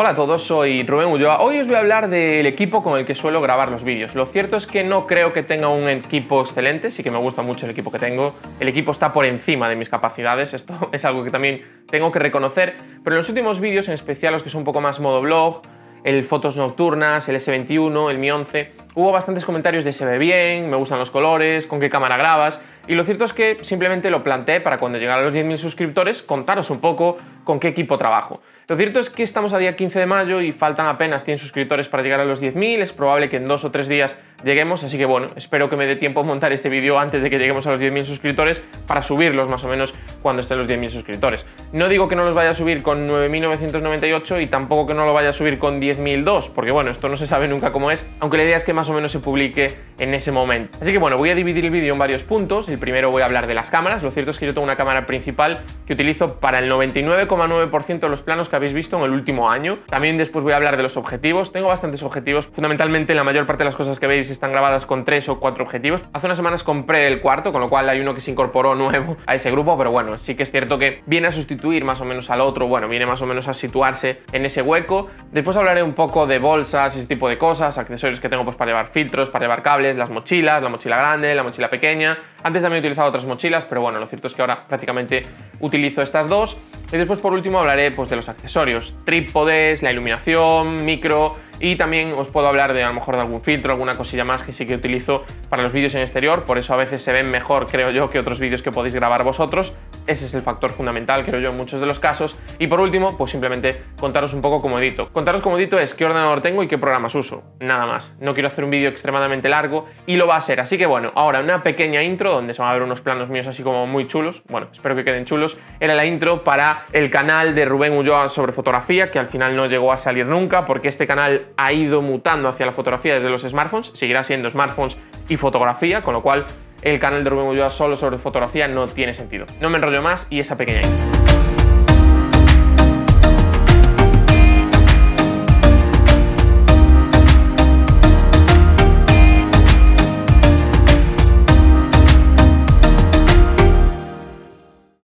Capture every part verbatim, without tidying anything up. Hola a todos, soy Rubén Ulloa. Hoy os voy a hablar del equipo con el que suelo grabar los vídeos. Lo cierto es que no creo que tenga un equipo excelente, sí que me gusta mucho el equipo que tengo. El equipo está por encima de mis capacidades, esto es algo que también tengo que reconocer, pero en los últimos vídeos, en especial los que son un poco más modo blog, el fotos nocturnas, el ese veintiuno, el Mi once, hubo bastantes comentarios de se ve bien, me gustan los colores, con qué cámara grabas, y lo cierto es que simplemente lo planteé para cuando llegara a los diez mil suscriptores contaros un poco con qué equipo trabajo. Lo cierto es que estamos a día quince de mayo y faltan apenas cien suscriptores para llegar a los diez mil, es probable que en dos o tres días lleguemos, así que bueno, espero que me dé tiempo a montar este vídeo antes de que lleguemos a los diez mil suscriptores para subirlos más o menos cuando estén los diez mil suscriptores. No digo que no los vaya a subir con nueve mil novecientos noventa y ocho y tampoco que no lo vaya a subir con diez mil dos, porque bueno, esto no se sabe nunca cómo es, aunque la idea es que más o menos se publique en ese momento. Así que bueno, voy a dividir el vídeo en varios puntos. El primero voy a hablar de las cámaras. Lo cierto es que yo tengo una cámara principal que utilizo para el noventa y nueve coma nueve por ciento de los planos que habéis visto en el último año. También después voy a hablar de los objetivos. Tengo bastantes objetivos. Fundamentalmente la mayor parte de las cosas que veis están grabadas con tres o cuatro objetivos. Hace unas semanas compré el cuarto, con lo cual hay uno que se incorporó nuevo a ese grupo, pero bueno, sí que es cierto que viene a sustituir más o menos al otro, bueno, viene más o menos a situarse en ese hueco. Después hablaré un poco de bolsas, ese tipo de cosas, accesorios que tengo pues para llevar filtros, para llevar cables, las mochilas, la mochila grande, la mochila pequeña. Antes también he utilizado otras mochilas, pero bueno, lo cierto es que ahora prácticamente utilizo estas dos. Y después por último hablaré pues de los accesorios, trípodes, la iluminación, micro, y también os puedo hablar de a lo mejor de algún filtro, alguna cosilla más que sí que utilizo para los vídeos en exterior, por eso a veces se ven mejor, creo yo, que otros vídeos que podéis grabar vosotros. Ese es el factor fundamental, creo yo, en muchos de los casos. Y por último, pues simplemente contaros un poco cómo edito. Contaros cómo edito es qué ordenador tengo y qué programas uso, nada más. No quiero hacer un vídeo extremadamente largo y lo va a ser, así que bueno, ahora una pequeña intro donde se van a ver unos planos míos así como muy chulos, bueno, espero que queden chulos. Era la intro para el canal de Rubén Ulloa sobre fotografía, que al final no llegó a salir nunca porque este canal ha ido mutando hacia la fotografía desde los smartphones, seguirá siendo smartphones y fotografía, con lo cual el canal de Rubén Ulloa solo sobre fotografía no tiene sentido. No me enrollo más y esa pequeña idea.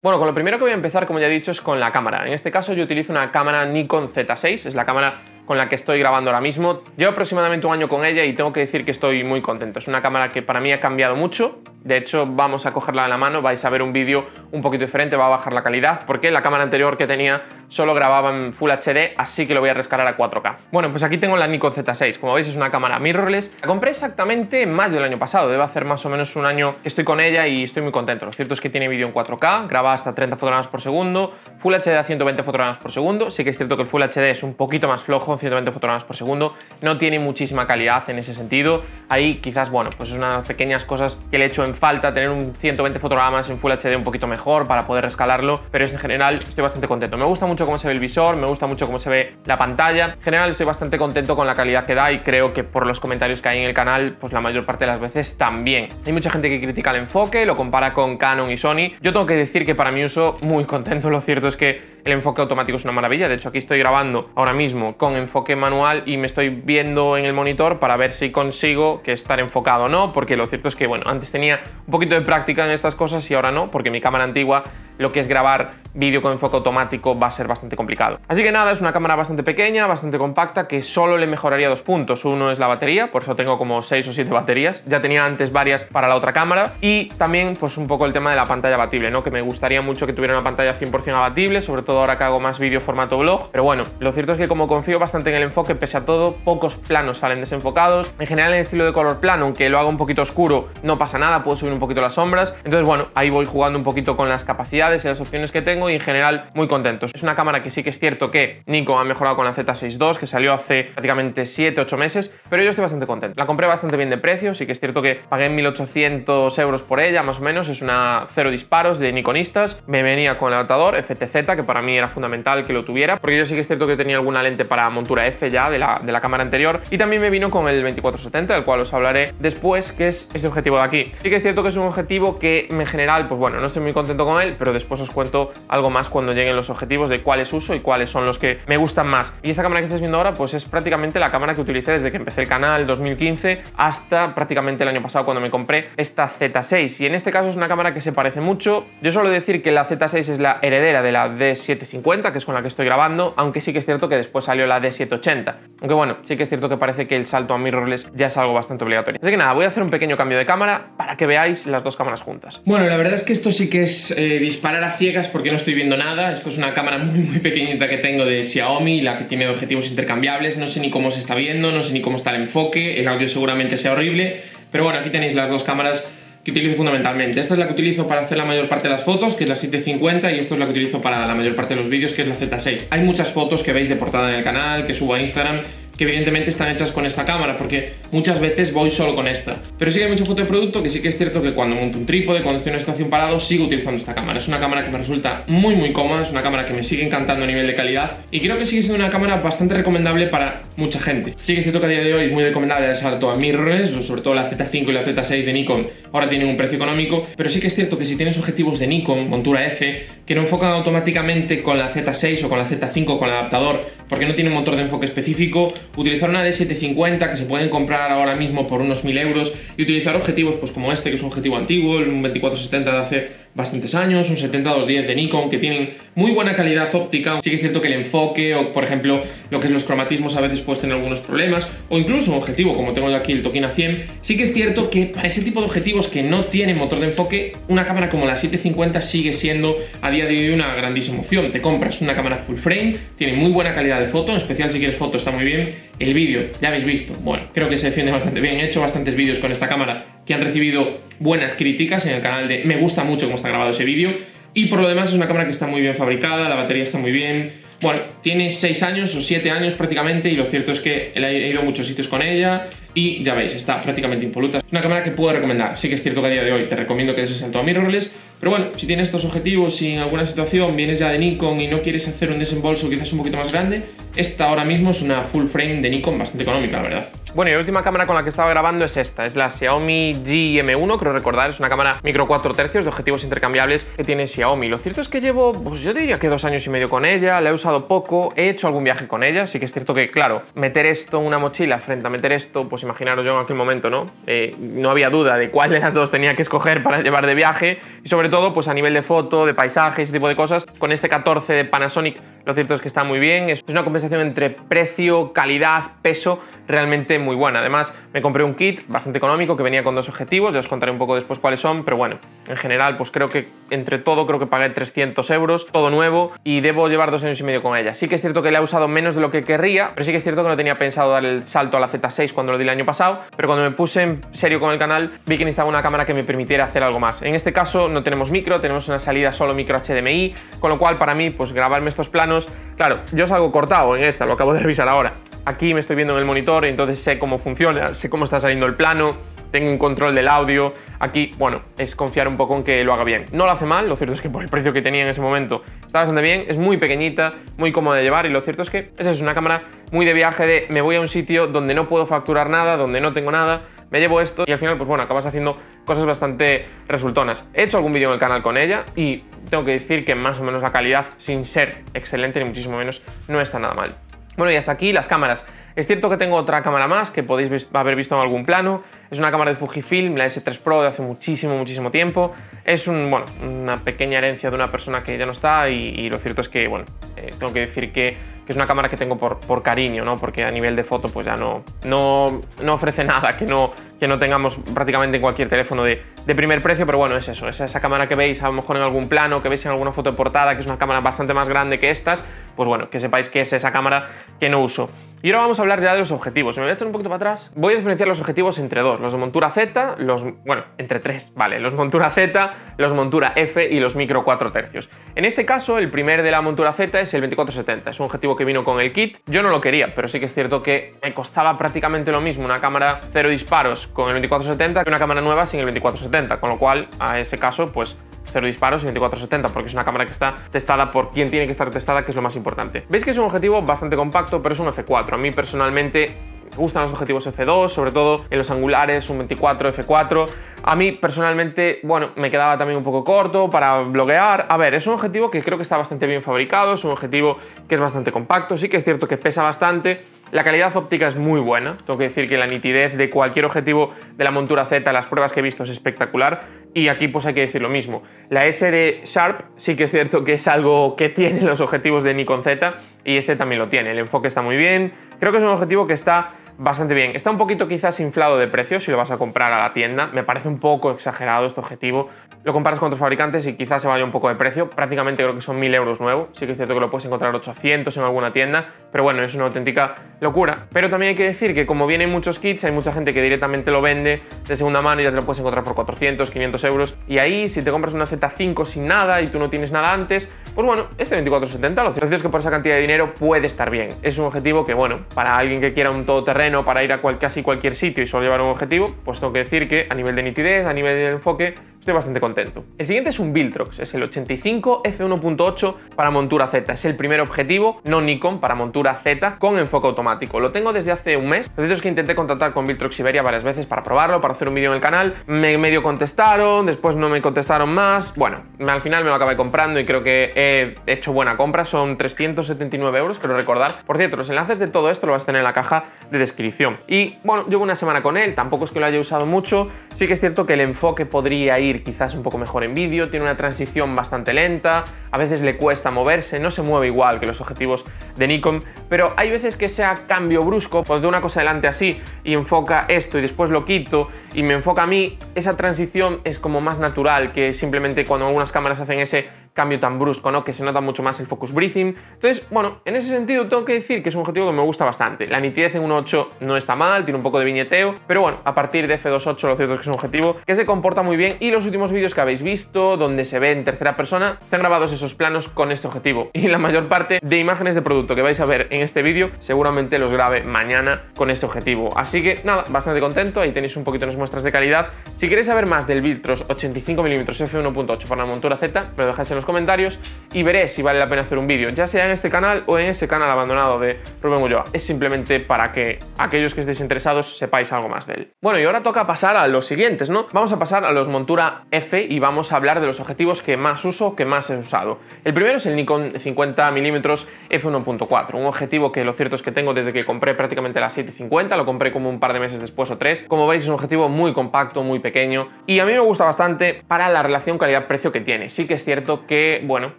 Bueno, con lo primero que voy a empezar, como ya he dicho, es con la cámara. En este caso yo utilizo una cámara Nikon Z seis, es la cámara con la que estoy grabando ahora mismo. Llevo aproximadamente un año con ella y tengo que decir que estoy muy contento. Es una cámara que para mí ha cambiado mucho. De hecho, vamos a cogerla en la mano, vais a ver un vídeo un poquito diferente, va a bajar la calidad, porque la cámara anterior que tenía solo grababa en Full H D, así que lo voy a rescalar a cuatro K. Bueno, pues aquí tengo la Nikon Z seis, como veis es una cámara mirrorless. La compré exactamente en mayo del año pasado, debe hacer más o menos un año que estoy con ella y estoy muy contento. Lo cierto es que tiene vídeo en cuatro K, graba hasta treinta fotogramas por segundo, Full H D a ciento veinte fotogramas por segundo. Sí que es cierto que el Full H D es un poquito más flojo, ciento veinte fotogramas por segundo, no tiene muchísima calidad en ese sentido. Ahí quizás, bueno, pues es una de las pequeñas cosas que le he hecho en falta, tener un ciento veinte fotogramas en Full H D un poquito mejor para poder rescalarlo, pero en general estoy bastante contento. Me gusta mucho cómo se ve el visor, me gusta mucho cómo se ve la pantalla. En general estoy bastante contento con la calidad que da y creo que por los comentarios que hay en el canal, pues la mayor parte de las veces también. Hay mucha gente que critica el enfoque, lo compara con Canon y Sony. Yo tengo que decir que para mi uso muy contento, lo cierto es que el enfoque automático es una maravilla. De hecho, aquí estoy grabando ahora mismo con enfoque manual y me estoy viendo en el monitor para ver si consigo que estar enfocado o no, porque lo cierto es que, bueno, antes tenía un poquito de práctica en estas cosas y ahora no, porque mi cámara antigua, lo que es grabar vídeo con enfoque automático, va a ser bastante complicado. Así que nada, es una cámara bastante pequeña, bastante compacta, que solo le mejoraría dos puntos. Uno es la batería, por eso tengo como seis o siete baterías. Ya tenía antes varias para la otra cámara. Y también pues un poco el tema de la pantalla abatible, ¿no? Que me gustaría mucho que tuviera una pantalla cien por cien abatible, sobre todo ahora que hago más vídeo formato blog. Pero bueno, lo cierto es que como confío bastante en el enfoque, pese a todo, pocos planos salen desenfocados. En general el estilo de color plano, aunque lo haga un poquito oscuro, no pasa nada, puedo subir un poquito las sombras. Entonces bueno, ahí voy jugando un poquito con las capacidades y las opciones que tengo y en general muy contentos. Es una cámara que sí que es cierto que Nikon ha mejorado con la Z seis dos, que salió hace prácticamente siete ocho meses, pero yo estoy bastante contento. La compré bastante bien de precio, sí que es cierto que pagué mil ochocientos euros por ella, más o menos, es una cero disparos de nikonistas. Me venía con el adaptador F T Z, que para mí era fundamental que lo tuviera, porque yo sí que es cierto que tenía alguna lente para montura F ya de la, de la cámara anterior, y también me vino con el veinticuatro setenta, del cual os hablaré después, que es este objetivo de aquí. Sí que es cierto que es un objetivo que en general, pues bueno, no estoy muy contento con él, pero pero después os cuento algo más cuando lleguen los objetivos de cuáles uso y cuáles son los que me gustan más. Y esta cámara que estáis viendo ahora pues es prácticamente la cámara que utilicé desde que empecé el canal, dos mil quince, hasta prácticamente el año pasado cuando me compré esta Z seis, y en este caso es una cámara que se parece mucho. Yo suelo decir que la Z seis es la heredera de la D setecientos cincuenta, que es con la que estoy grabando, aunque sí que es cierto que después salió la D setecientos ochenta, aunque bueno, sí que es cierto que parece que el salto a mirrorless ya es algo bastante obligatorio. Así que nada, voy a hacer un pequeño cambio de cámara para que veáis las dos cámaras juntas. Bueno, la verdad es que esto sí que es eh, disparar a ciegas porque no estoy viendo nada. Esto es una cámara muy, muy pequeñita que tengo de Xiaomi, la que tiene objetivos intercambiables. No sé ni cómo se está viendo, no sé ni cómo está el enfoque, el audio seguramente sea horrible, pero bueno, aquí tenéis las dos cámaras que utilizo fundamentalmente. Esta es la que utilizo para hacer la mayor parte de las fotos, que es la setecientos cincuenta, y esta es la que utilizo para la mayor parte de los vídeos, que es la Z seis. Hay muchas fotos que veis de portada en el canal, que subo a Instagram, que evidentemente están hechas con esta cámara, porque muchas veces voy solo con esta. Pero sí que hay mucha foto de producto, que sí que es cierto que cuando monto un trípode, cuando estoy en una estación parado, sigo utilizando esta cámara. Es una cámara que me resulta muy muy cómoda, es una cámara que me sigue encantando a nivel de calidad, y creo que sigue siendo una cámara bastante recomendable para mucha gente. Sí que es cierto que a día de hoy es muy recomendable el salto a mirrorless, sobre todo la Z cinco y la Z seis de Nikon ahora tienen un precio económico, pero sí que es cierto que si tienes objetivos de Nikon, montura F, que no enfocan automáticamente con la Z seis o con la Z cinco con el adaptador, porque no tiene un motor de enfoque específico, utilizar una D setecientos cincuenta que se pueden comprar ahora mismo por unos mil euros, y utilizar objetivos pues como este, que es un objetivo antiguo, un veinticuatro setenta de hace bastantes años, un setenta doscientos diez de Nikon, que tienen muy buena calidad óptica. Sí que es cierto que el enfoque o por ejemplo lo que es los cromatismos a veces puedes tener algunos problemas, o incluso un objetivo como tengo yo aquí, el Tokina cien, sí que es cierto que para ese tipo de objetivos que no tienen motor de enfoque, una cámara como la setecientos cincuenta sigue siendo a día de hoy una grandísima opción. Te compras una cámara full frame, tiene muy buena calidad de foto, en especial si quieres foto está muy bien. El vídeo, ya habéis visto, bueno, creo que se defiende bastante bien. He hecho bastantes vídeos con esta cámara que han recibido buenas críticas en el canal de... Me gusta mucho cómo está grabado ese vídeo. Y por lo demás es una cámara que está muy bien fabricada, la batería está muy bien. Bueno, tiene seis años o siete años prácticamente, y lo cierto es que he ido a muchos sitios con ella y ya veis, está prácticamente impoluta. Es una cámara que puedo recomendar. Sí que es cierto que a día de hoy te recomiendo que des el salto a mirrorless, pero bueno, si tienes estos objetivos y en alguna situación vienes ya de Nikon y no quieres hacer un desembolso quizás un poquito más grande, esta ahora mismo es una full frame de Nikon bastante económica, la verdad. Bueno, y la última cámara con la que estaba grabando es esta, es la Xiaomi G M uno, creo recordar, es una cámara micro cuatro tercios de objetivos intercambiables que tiene Xiaomi. Lo cierto es que llevo, pues yo diría que dos años y medio con ella, la he usado poco, he hecho algún viaje con ella, sí que es cierto que, claro, meter esto en una mochila frente a meter esto, pues imaginaros yo en aquel momento, ¿no? Eh, no había duda de cuál de las dos tenía que escoger para llevar de viaje, y sobre todo, pues a nivel de foto, de paisaje, ese tipo de cosas, con este catorce de Panasonic, lo cierto es que está muy bien, es una compensación entre precio, calidad, peso, realmente muy buena. Además, me compré un kit bastante económico que venía con dos objetivos, ya os contaré un poco después cuáles son, pero bueno, en general, pues creo que entre todo, creo que pagué trescientos euros, todo nuevo, y debo llevar dos años y medio con ella. Sí que es cierto que la he usado menos de lo que querría, pero sí que es cierto que no tenía pensado dar el salto a la Z seis cuando lo di el año pasado, pero cuando me puse en serio con el canal, vi que necesitaba una cámara que me permitiera hacer algo más. En este caso, no tenemos micro, tenemos una salida solo micro H D M I, con lo cual, para mí, pues grabarme estos planos, claro, yo salgo cortado en esta, lo acabo de revisar ahora. Aquí me estoy viendo en el monitor, entonces sé cómo funciona, sé cómo está saliendo el plano, tengo un control del audio. Aquí, bueno, es confiar un poco en que lo haga bien. No lo hace mal, lo cierto es que por el precio que tenía en ese momento está bastante bien, es muy pequeñita, muy cómoda de llevar, y lo cierto es que esa es una cámara muy de viaje, de me voy a un sitio donde no puedo facturar nada, donde no tengo nada, me llevo esto y al final, pues bueno, acabas haciendo cosas bastante resultonas. He hecho algún vídeo en el canal con ella y tengo que decir que más o menos la calidad, sin ser excelente ni muchísimo menos, no está nada mal. Bueno, y hasta aquí las cámaras. Es cierto que tengo otra cámara más que podéis haber visto en algún plano. Es una cámara de Fujifilm, la S tres Pro de hace muchísimo, muchísimo tiempo. Es un, bueno, una pequeña herencia de una persona que ya no está, y, y lo cierto es que, bueno, eh, tengo que decir que, que es una cámara que tengo por, por cariño, ¿no? Porque a nivel de foto pues ya no, no, no ofrece nada que no, que no tengamos prácticamente en cualquier teléfono de, de primer precio, pero bueno, es eso, es esa cámara que veis a lo mejor en algún plano, que veis en alguna foto de portada, que es una cámara bastante más grande que estas, pues bueno, que sepáis que es esa cámara que no uso. Y ahora vamos a hablar ya de los objetivos. Me voy a echar un poquito para atrás. Voy a diferenciar los objetivos entre dos, los de montura Z, los... bueno, entre tres, vale, los montura Z, los montura F y los micro cuatro tercios. En este caso, el primer de la montura Z es el veinticuatro setenta, es un objetivo que vino con el kit. Yo no lo quería, pero sí que es cierto que me costaba prácticamente lo mismo una cámara cero disparos con el veinticuatro setenta que una cámara nueva sin el veinticuatro setenta, con lo cual, a ese caso, pues cero disparos y veinticuatro setenta, porque es una cámara que está testada por quien tiene que estar testada, que es lo más importante. Veis que es un objetivo bastante compacto, pero es un F cuatro. A mí personalmente Me gustan los objetivos F dos, sobre todo en los angulares, un veinticuatro, F cuatro. A mí personalmente, bueno, me quedaba también un poco corto para bloguear. A ver, es un objetivo que creo que está bastante bien fabricado, es un objetivo que es bastante compacto, sí que es cierto que pesa bastante. La calidad óptica es muy buena, tengo que decir que la nitidez de cualquier objetivo de la montura Z, las pruebas que he visto, es espectacular, y aquí pues hay que decir lo mismo. La S de Sharp sí que es cierto que es algo que tienen los objetivos de Nikon Z, y este también lo tiene, el enfoque está muy bien, creo que es un objetivo que está bastante bien. Está un poquito quizás inflado de precio si lo vas a comprar a la tienda, me parece un poco exagerado este objetivo. Lo comparas con otros fabricantes y quizás se vaya un poco de precio, prácticamente creo que son mil euros nuevo, sí que es cierto que lo puedes encontrar ochocientos en alguna tienda, pero bueno, es una auténtica locura. Pero también hay que decir que como vienen muchos kits, hay mucha gente que directamente lo vende de segunda mano y ya te lo puedes encontrar por cuatrocientos, quinientos euros, y ahí si te compras una Z cinco sin nada y tú no tienes nada antes, pues bueno, este veinticuatro setenta, lo cierto es que por esa cantidad de dinero puede estar bien. Es un objetivo que bueno, para alguien que quiera un todoterreno, para ir a cual, casi cualquier sitio y solo llevar un objetivo, pues tengo que decir que a nivel de nitidez, a nivel de enfoque, estoy bastante contento. El siguiente es un Viltrox, es el ochenta y cinco F uno punto ocho para montura Z, es el primer objetivo no Nikon para montura Z con enfoque automático. Lo tengo desde hace un mes, lo cierto es que intenté contactar con Viltrox Iberia varias veces para probarlo, para hacer un vídeo en el canal, me medio contestaron, después no me contestaron más, bueno, al final me lo acabé comprando y creo que he hecho buena compra, son trescientos setenta y nueve euros, pero recordar, por cierto, los enlaces de todo esto lo vas a tener en la caja de descripción. Y bueno, llevo una semana con él, tampoco es que lo haya usado mucho, sí que es cierto que el enfoque podría ir quizás un poco mejor en vídeo, tiene una transición bastante lenta, a veces le cuesta moverse, no se mueve igual que los objetivos de Nikon, pero hay veces que sea cambio brusco, cuando tengo una cosa delante así y enfoca esto y después lo quito y me enfoca a mí, esa transición es como más natural que simplemente cuando algunas cámaras hacen ese cambio tan brusco, ¿no? Que se nota mucho más el focus breathing. Entonces, bueno, en ese sentido tengo que decir que es un objetivo que me gusta bastante. La nitidez en uno punto ocho no está mal, tiene un poco de viñeteo, pero bueno, a partir de F dos punto ocho lo cierto es que es un objetivo que se comporta muy bien, y los últimos vídeos que habéis visto, donde se ve en tercera persona, están grabados esos planos con este objetivo, y la mayor parte de imágenes de producto que vais a ver en este vídeo seguramente los grabe mañana con este objetivo. Así que nada, bastante contento, ahí tenéis un poquito las muestras de calidad. Si queréis saber más del Viltrox ochenta y cinco milímetros F uno punto ocho para la montura Z, me lo dejáis en los comentarios y veré si vale la pena hacer un vídeo, ya sea en este canal o en ese canal abandonado de Rubén Ulloa. Es simplemente para que aquellos que estéis interesados sepáis algo más de él. Bueno, y ahora toca pasar a los siguientes, ¿no? Vamos a pasar a los montura F y vamos a hablar de los objetivos que más uso, que más he usado. El primero es el Nikon cincuenta milímetros F uno punto cuatro, un objetivo que lo cierto es que tengo desde que compré prácticamente la siete cincuenta, lo compré como un par de meses después o tres. Como veis, es un objetivo muy compacto, muy pequeño, y a mí me gusta bastante para la relación calidad-precio que tiene. Sí que es cierto que que, bueno,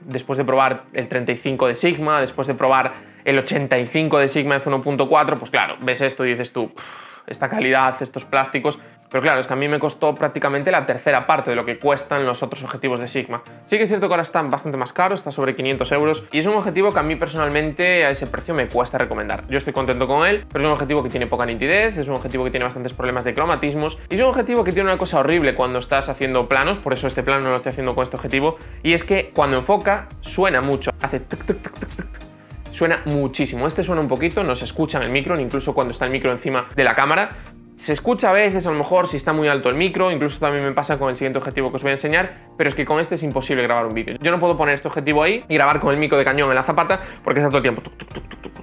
después de probar el treinta y cinco de Sigma, después de probar el ochenta y cinco de Sigma F uno punto cuatro, pues claro, ves esto y dices tú, esta calidad, estos plásticos. Pero claro, es que a mí me costó prácticamente la tercera parte de lo que cuestan los otros objetivos de Sigma. Sí que es cierto que ahora están bastante más caros, está sobre quinientos euros, y es un objetivo que a mí personalmente a ese precio me cuesta recomendar. Yo estoy contento con él, pero es un objetivo que tiene poca nitidez, es un objetivo que tiene bastantes problemas de cromatismos, y es un objetivo que tiene una cosa horrible cuando estás haciendo planos, por eso este plano no lo estoy haciendo con este objetivo, y es que cuando enfoca suena mucho, hace tic, tic, tic, tic, tic. Suena muchísimo. Este suena un poquito, no se escucha en el micro, incluso cuando está el micro encima de la cámara. Se escucha a veces, a lo mejor, si está muy alto el micro, incluso también me pasa con el siguiente objetivo que os voy a enseñar, pero es que con este es imposible grabar un vídeo. Yo no puedo poner este objetivo ahí y grabar con el micro de cañón en la zapata porque está todo el tiempo.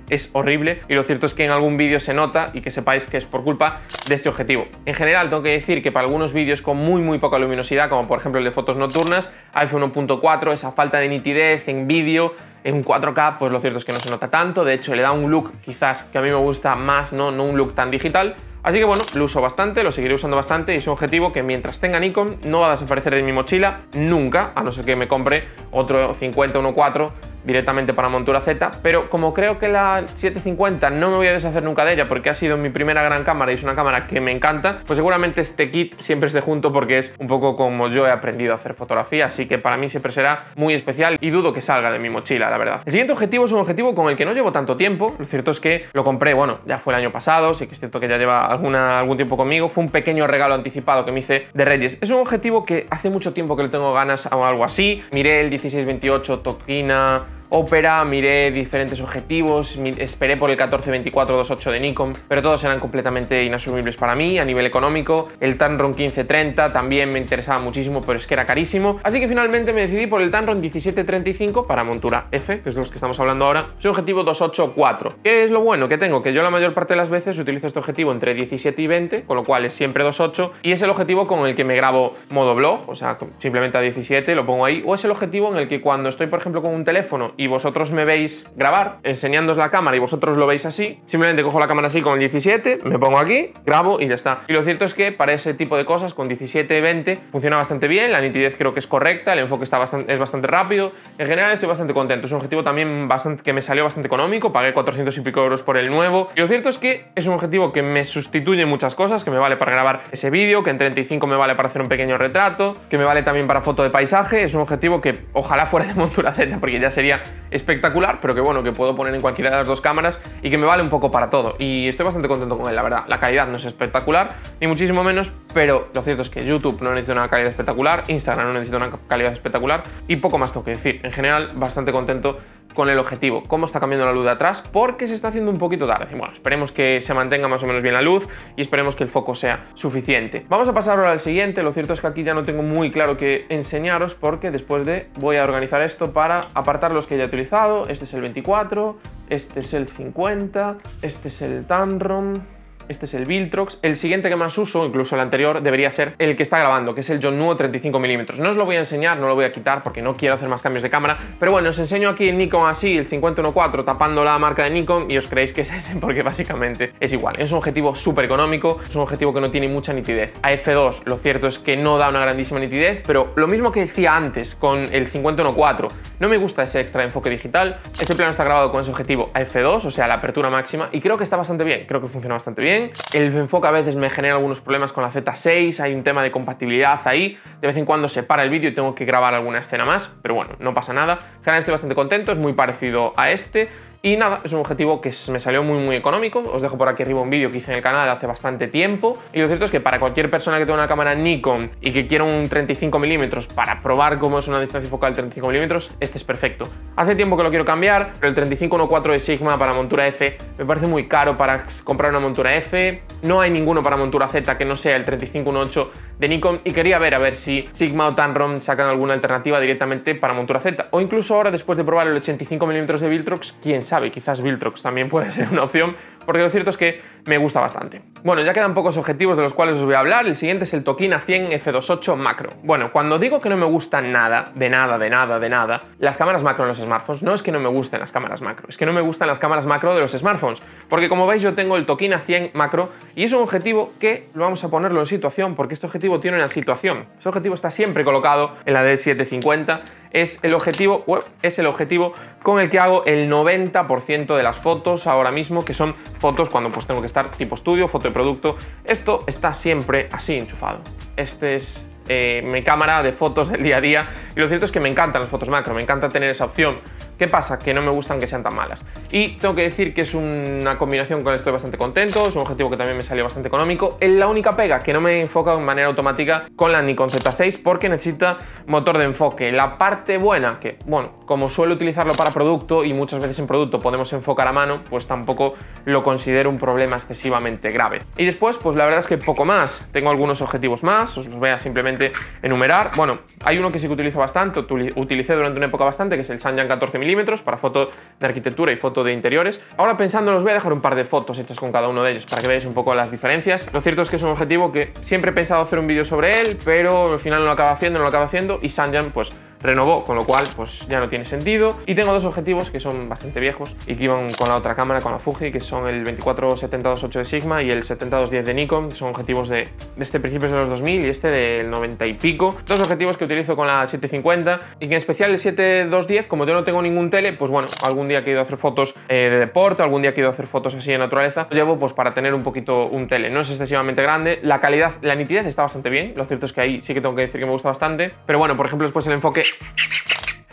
Es horrible, y lo cierto es que en algún vídeo se nota, y que sepáis que es por culpa de este objetivo. En general, tengo que decir que para algunos vídeos con muy muy poca luminosidad, como por ejemplo el de fotos nocturnas, F uno punto cuatro, esa falta de nitidez en vídeo, en cuatro K, pues lo cierto es que no se nota tanto, de hecho le da un look quizás que a mí me gusta más, no, no un look tan digital. Así que bueno, lo uso bastante, lo seguiré usando bastante, y es un objetivo que mientras tenga Nikon no va a desaparecer de mi mochila nunca, a no ser que me compre otro cincuenta uno punto cuatro directamente para montura Z, pero como creo que la siete cincuenta no me voy a deshacer nunca de ella porque ha sido mi primera gran cámara y es una cámara que me encanta, pues seguramente este kit siempre esté junto porque es un poco como yo he aprendido a hacer fotografía, así que para mí siempre será muy especial y dudo que salga de mi mochila, la verdad. El siguiente objetivo es un objetivo con el que no llevo tanto tiempo, lo cierto es que lo compré, bueno, ya fue el año pasado, sí que es cierto que ya lleva alguna, algún tiempo conmigo, fue un pequeño regalo anticipado que me hice de Reyes. Es un objetivo que hace mucho tiempo que le tengo ganas a algo así, miré el dieciséis veintiocho Tokina, ópera, miré diferentes objetivos, esperé por el catorce veinticuatro veintiocho de Nikon, pero todos eran completamente inasumibles para mí a nivel económico. El Tamron quince treinta también me interesaba muchísimo, pero es que era carísimo, así que finalmente me decidí por el Tamron diecisiete treinta y cinco para montura F, que es de los que estamos hablando ahora. Es un objetivo dos ocho cuatro. ¿Qué es lo bueno que tengo? Que yo la mayor parte de las veces utilizo este objetivo entre diecisiete y veinte, con lo cual es siempre dos ocho, y es el objetivo con el que me grabo modo blog, o sea, simplemente a diecisiete lo pongo ahí, o es el objetivo en el que cuando estoy, por ejemplo, con un teléfono y vosotros me veis grabar, enseñándoos la cámara y vosotros lo veis así, simplemente cojo la cámara así con el diecisiete, me pongo aquí, grabo y ya está. Y lo cierto es que para ese tipo de cosas con diecisiete veinte funciona bastante bien, la nitidez creo que es correcta, el enfoque está bastante, es bastante rápido, en general estoy bastante contento. Es un objetivo también bastante, que me salió bastante económico, pagué cuatrocientos y pico euros por el nuevo, y lo cierto es que es un objetivo que me sustituye muchas cosas, que me vale para grabar ese vídeo, que en treinta y cinco me vale para hacer un pequeño retrato, que me vale también para foto de paisaje. Es un objetivo que ojalá fuera de montura Z, porque ya sería espectacular, pero que bueno, que puedo poner en cualquiera de las dos cámaras y que me vale un poco para todo, y estoy bastante contento con él, la verdad. La calidad no es espectacular, ni muchísimo menos, pero lo cierto es que YouTube no necesita una calidad espectacular, Instagram no necesita una calidad espectacular, y poco más tengo que decir. En general, bastante contento con el objetivo. ¿Cómo está cambiando la luz de atrás? Porque se está haciendo un poquito tarde. Bueno, esperemos que se mantenga más o menos bien la luz y esperemos que el foco sea suficiente. Vamos a pasar ahora al siguiente. Lo cierto es que aquí ya no tengo muy claro qué enseñaros, porque después de voy a organizar esto para apartar los que ya he utilizado. Este es el veinticuatro, este es el cincuenta, este es el Tamron, este es el Viltrox. El siguiente que más uso, incluso el anterior, debería ser el que está grabando, que es el Yongnuo treinta y cinco milímetros. No os lo voy a enseñar, no lo voy a quitar porque no quiero hacer más cambios de cámara, pero bueno, os enseño aquí el Nikon así, el cincuenta uno cuatro, tapando la marca de Nikon, y os creéis que es ese porque básicamente es igual. Es un objetivo súper económico, es un objetivo que no tiene mucha nitidez. A F dos lo cierto es que no da una grandísima nitidez, pero lo mismo que decía antes con el cincuenta uno cuatro, no me gusta ese extra de enfoque digital. Este plano está grabado con ese objetivo a F dos, o sea, la apertura máxima, y creo que está bastante bien, creo que funciona bastante bien. El enfoque a veces me genera algunos problemas con la Z seis, hay un tema de compatibilidad ahí, de vez en cuando se para el vídeo y tengo que grabar alguna escena más, pero bueno, no pasa nada. En general estoy bastante contento, es muy parecido a este. Y nada, es un objetivo que me salió muy muy económico. Os dejo por aquí arriba un vídeo que hice en el canal hace bastante tiempo, y lo cierto es que para cualquier persona que tenga una cámara Nikon y que quiera un treinta y cinco milímetros para probar cómo es una distancia focal treinta y cinco milímetros, este es perfecto. Hace tiempo que lo quiero cambiar, pero el treinta y cinco uno cuatro de Sigma para montura F me parece muy caro para comprar una montura F. No hay ninguno para montura Z que no sea el treinta y cinco uno ocho de Nikon, y quería ver a ver si Sigma o Tamron sacan alguna alternativa directamente para montura Z, o incluso ahora después de probar el ochenta y cinco milímetros de Viltrox, quién sabe sabe, quizás Viltrox también puede ser una opción, porque lo cierto es que me gusta bastante. Bueno, ya quedan pocos objetivos de los cuales os voy a hablar. El siguiente es el Tokina cien F veintiocho macro. Bueno, cuando digo que no me gustan nada, de nada, de nada, de nada, las cámaras macro en los smartphones, no es que no me gusten las cámaras macro, es que no me gustan las cámaras macro de los smartphones, porque como veis yo tengo el Tokina cien macro, y es un objetivo que lo vamos a ponerlo en situación, porque este objetivo tiene una situación. Este objetivo está siempre colocado en la D setecientos cincuenta, es el objetivo, es el objetivo con el que hago el noventa por ciento de las fotos ahora mismo, que son fotos cuando pues tengo que estar tipo estudio, foto de producto. Esto está siempre así enchufado. Este es eh, mi cámara de fotos del día a día, y lo cierto es que me encantan las fotos macro, me encanta tener esa opción. ¿Qué pasa? Que no me gustan que sean tan malas. Y tengo que decir que es una combinación con la que estoy bastante contento, es un objetivo que también me salió bastante económico. Es la única pega que no me enfoca de manera automática con la Nikon Z seis, porque necesita motor de enfoque. La parte buena, que bueno, como suelo utilizarlo para producto y muchas veces en producto podemos enfocar a mano, pues tampoco lo considero un problema excesivamente grave. Y después, pues la verdad es que poco más. Tengo algunos objetivos más, os los voy a simplemente enumerar. Bueno, hay uno que sí que utilizo bastante, utilicé durante una época bastante, que es el Sanyan catorce milímetros para foto de arquitectura y foto de interiores. Ahora pensándolo, os voy a dejar un par de fotos hechas con cada uno de ellos para que veáis un poco las diferencias. Lo cierto es que es un objetivo que siempre he pensado hacer un vídeo sobre él, pero al final no lo acaba haciendo, no lo acaba haciendo, y Sanyan pues renovó, con lo cual pues ya no tiene sentido. Y tengo dos objetivos que son bastante viejos y que iban con la otra cámara, con la Fuji, que son el veinticuatro setenta veintiocho de Sigma y el setenta doscientos diez de Nikon, que son objetivos de, de este principios de los dos mil y este del noventa y pico. Dos objetivos que utilizo con la setecientos cincuenta, y que en especial el setenta doscientos diez, como yo no tengo ningún tele, pues bueno, algún día que he ido a hacer fotos eh, de deporte, algún día que he ido a hacer fotos así de naturaleza, lo llevo pues para tener un poquito un tele. No es excesivamente grande, la calidad, la nitidez está bastante bien, lo cierto es que ahí sí que tengo que decir que me gusta bastante, pero bueno, por ejemplo, después el enfoque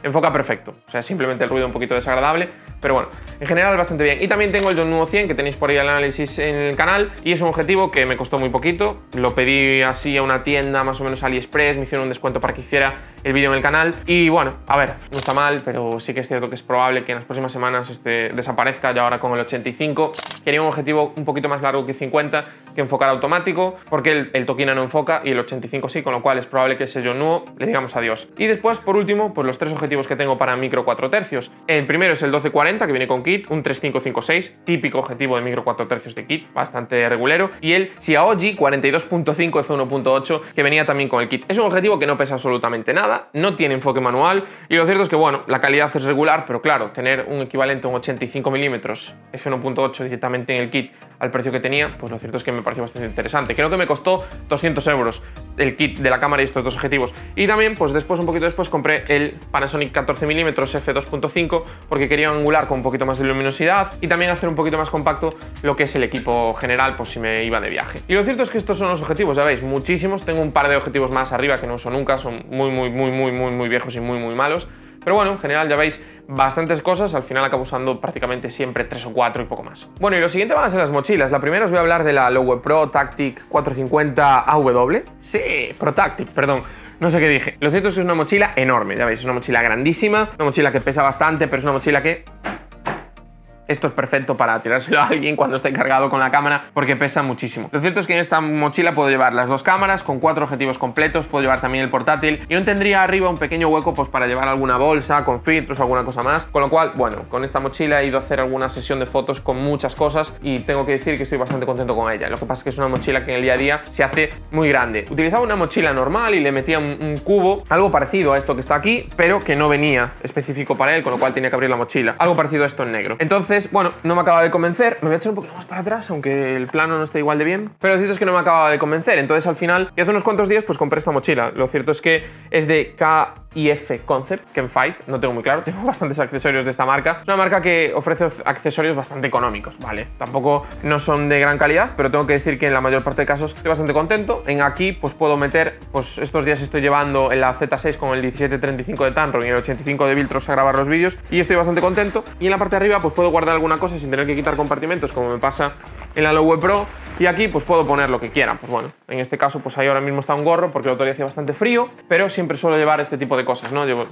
enfoca perfecto, o sea, simplemente el ruido un poquito desagradable, pero bueno, en general bastante bien. Y también tengo el Yongnuo cien, que tenéis por ahí el análisis en el canal, y es un objetivo que me costó muy poquito, lo pedí así a una tienda más o menos AliExpress, me hicieron un descuento para que hiciera el vídeo en el canal. Y bueno, a ver, no está mal, pero sí que es cierto que es probable que en las próximas semanas este desaparezca. Ya ahora con el ochenta y cinco quería un objetivo un poquito más largo que cincuenta, que enfocar automático, porque el, el Tokina no enfoca y el ochenta y cinco sí, con lo cual es probable que ese Yongnuo le digamos adiós. Y después, por último, pues los tres objetivos que tengo para micro cuatro tercios. El primero es el doce cuarenta, que viene con kit, un tres cinco cinco seis, típico objetivo de micro cuatro tercios de kit, bastante regulero, y el Xiaomi cuarenta y dos punto cinco f uno punto ocho, que venía también con el kit. Es un objetivo que no pesa absolutamente nada, no tiene enfoque manual, y lo cierto es que, bueno, la calidad es regular, pero claro, tener un equivalente a un ochenta y cinco milímetros f uno punto ocho directamente en el kit al precio que tenía, pues lo cierto es que me pareció bastante interesante. Creo que me costó doscientos euros el kit de la cámara y estos dos objetivos. Y también, pues después, un poquito después, compré el Panasonic catorce milímetros f dos punto cinco porque quería angular con un poquito más de luminosidad y también hacer un poquito más compacto lo que es el equipo general, pues si me iba de viaje. Y lo cierto es que estos son los objetivos, ya veis, muchísimos. Tengo un par de objetivos más arriba que no uso nunca, son muy, muy, muy, muy, muy, muy viejos y muy, muy malos. Pero bueno, en general ya veis bastantes cosas, al final acabo usando prácticamente siempre tres o cuatro y poco más. Bueno, y lo siguiente van a ser las mochilas. La primera os voy a hablar de la Lowe Pro Tactic cuatrocientos cincuenta A W. Sí, Pro Tactic, perdón. No sé qué dije. Lo cierto es que es una mochila enorme, ya veis, es una mochila grandísima, una mochila que pesa bastante, pero es una mochila que... Esto es perfecto para tirárselo a alguien cuando esté cargado con la cámara porque pesa muchísimo. Lo cierto es que en esta mochila puedo llevar las dos cámaras con cuatro objetivos completos, puedo llevar también el portátil y aún tendría arriba un pequeño hueco pues para llevar alguna bolsa con filtros o alguna cosa más. Con lo cual, bueno, con esta mochila he ido a hacer alguna sesión de fotos con muchas cosas y tengo que decir que estoy bastante contento con ella. Lo que pasa es que es una mochila que en el día a día se hace muy grande. Utilizaba una mochila normal y le metía un, un cubo, algo parecido a esto que está aquí, pero que no venía específico para él, con lo cual tenía que abrir la mochila. Algo parecido a esto en negro. Entonces, bueno, no me acaba de convencer. Me voy a echar un poquito más para atrás, aunque el plano no esté igual de bien. Pero lo cierto es que no me acaba de convencer. Entonces, al final, y hace unos cuantos días, pues compré esta mochila. Lo cierto es que es de K y F Concept, K and F, no tengo muy claro. Tengo bastantes accesorios de esta marca. Es una marca que ofrece accesorios bastante económicos, ¿vale? Tampoco no son de gran calidad, pero tengo que decir que en la mayor parte de casos estoy bastante contento. En aquí, pues puedo meter, pues estos días estoy llevando en la Z seis con el diecisiete treinta y cinco de Tamron y el ochenta y cinco de Viltrox a grabar los vídeos y estoy bastante contento. Y en la parte de arriba, pues puedo guardar alguna cosa sin tener que quitar compartimentos, como me pasa en la Lowe Pro, y aquí pues puedo poner lo que quiera. Pues bueno, en este caso pues ahí ahora mismo está un gorro porque el otro día hacía bastante frío, pero siempre suelo llevar este tipo de cosas, ¿no? Llevo